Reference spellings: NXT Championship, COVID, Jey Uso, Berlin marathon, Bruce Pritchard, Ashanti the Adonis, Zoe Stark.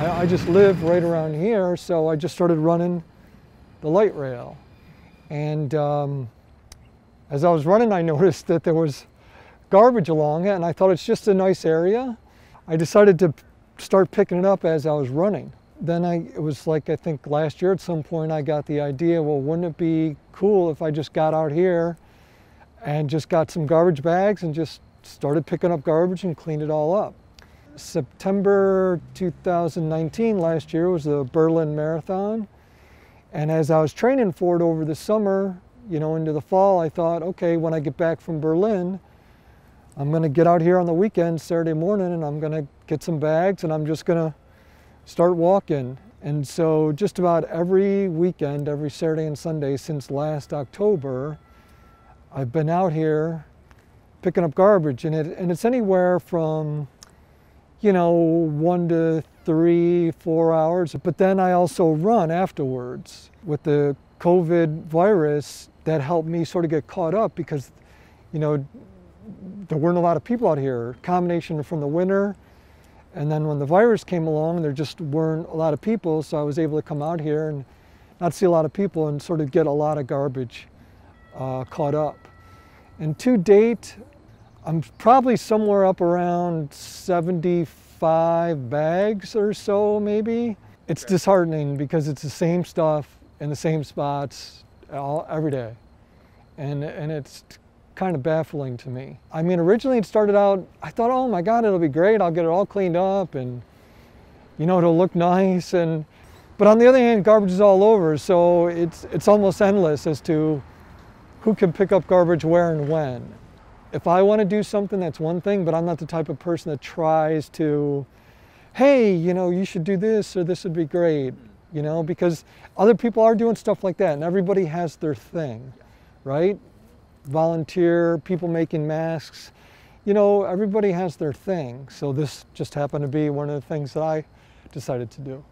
I just live right around here, so I just started running the light rail. And as I was running, I noticed that there was garbage along it, and I thought it's just a nice area. I decided to start picking it up as I was running. Then it was like, I think last year at some point, I got the idea, well, wouldn't it be cool if I just got out here and just got some garbage bags and just started picking up garbage and cleaned it all up. September 2019, last year, was the Berlin Marathon. And as I was training for it over the summer, you know, into the fall, I thought, okay, when I get back from Berlin, I'm gonna get out here on the weekend, Saturday morning, and I'm gonna get some bags and I'm just gonna start walking. And so just about every weekend, every Saturday and Sunday since last October, I've been out here picking up garbage. And it's anywhere from, you know, 1 to 3, 4 hours. But then I also run afterwards. With the COVID virus, that helped me sort of get caught up because, you know, there weren't a lot of people out here. Combination from the winter, and then when the virus came along, there just weren't a lot of people, so I was able to come out here and not see a lot of people and sort of get a lot of garbage caught up. And to date, I'm probably somewhere up around 75 bags or so, maybe. It's disheartening because it's the same stuff in the same spots every day. And it's kind of baffling to me. I mean, originally it started out, I thought, oh my God, it'll be great. I'll get it all cleaned up and, you know, it'll look nice. But on the other hand, garbage is all over. So it's almost endless as to who can pick up garbage where and when. If I want to do something, that's one thing, but I'm not the type of person that tries to, hey, you know, you should do this or this would be great, you know, because other people are doing stuff like that and everybody has their thing, right? Volunteer, people making masks, you know, everybody has their thing. So this just happened to be one of the things that I decided to do.